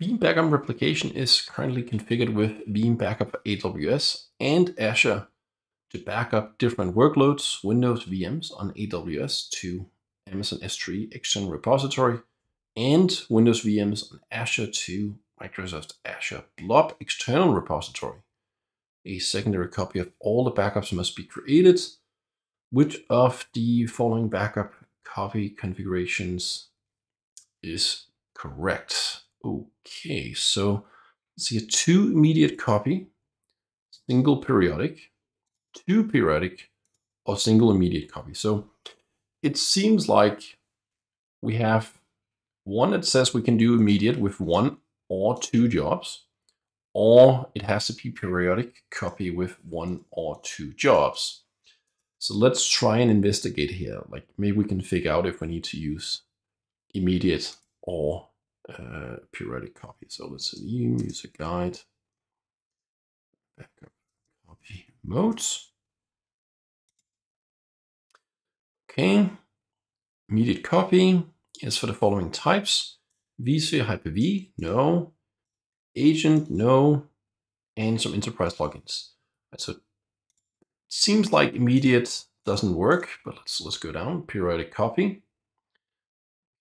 Veeam Backup and Replication is currently configured with Veeam Backup for AWS and Azure to back up different workloads, Windows VMs on AWS to Amazon S3 external repository and Windows VMs on Azure to Microsoft Azure Blob external repository. A secondary copy of all the backups must be created. Which of the following backup copy configurations is correct? Okay, so let's see, a 2 immediate copy, single periodic, 2 periodic, or single immediate copy. So it seems like we have one that says we can do immediate with 1 or 2 jobs, or it has to be periodic copy with 1 or 2 jobs. So let's try and investigate here. Like maybe we can figure out if we need to use immediate or periodic copy. So let's use a guide, backup copy modes. Okay, immediate copy is for the following types: vSphere, Hyper-V, no, agent, no, and some enterprise logins. So it seems like immediate doesn't work, but let's go down, periodic copy.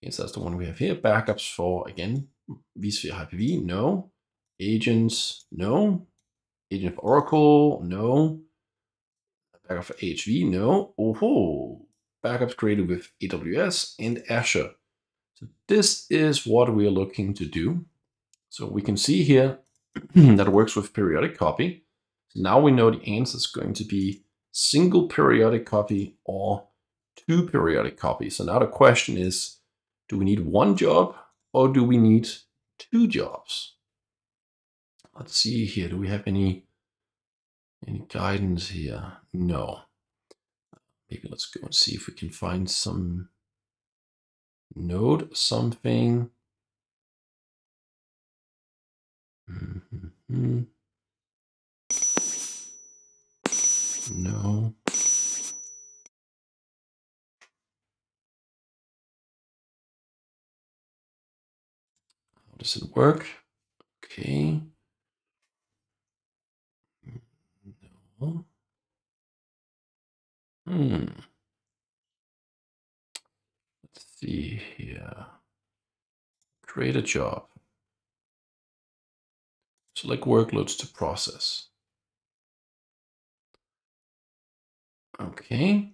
Yes, that's the one we have here. Backups for, again, vSphere, Hyper-V, no. Agents, no. Agent for Oracle, no. Backup for AHV, no. Oh-ho! Backups created with AWS and Azure. So this is what we are looking to do. So we can see here that it works with periodic copy. So now we know the answer is going to be single periodic copy or 2 periodic copies. So now the question is, do we need 1 job or do we need 2 jobs? Let's see here. Do we have any guidance here? No. Maybe let's go and see if we can find some node or something. No. Does it work? Okay. No. Let's see here. Create a job. Select workloads to process. Okay.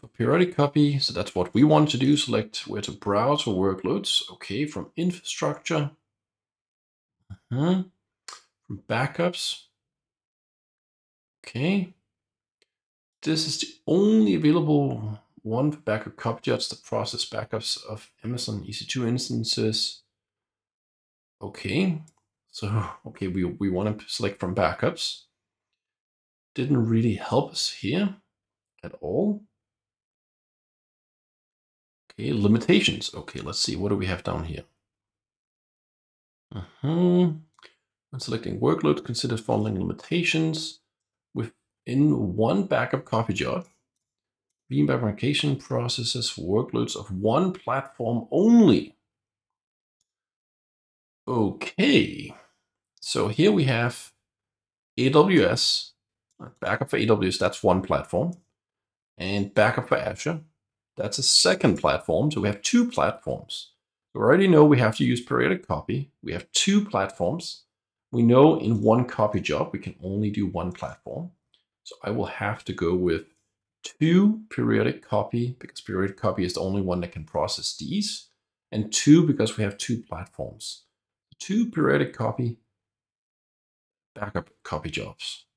For periodic copy, so that's what we want to do. Select where to browse for workloads. Okay, from infrastructure, from backups. Okay, this is the only available one for backup copy jobs to process backups of Amazon EC2 instances. Okay, so we want to select from backups. Didn't really help us here at all. Okay, limitations. Okay, let's see. What do we have down here? When selecting workload, consider following limitations within one backup copy job. Veeam Backup Replication processes workloads of one platform only. Okay, so here we have AWS. Backup for AWS, that's one platform. And backup for Azure, that's a second platform. So we have 2 platforms. We already know we have to use periodic copy. We have 2 platforms. We know in one copy job, we can only do 1 platform. So I will have to go with 2 periodic copy because periodic copy is the only one that can process these, and 2 because we have 2 platforms. 2 periodic copy, backup copy jobs.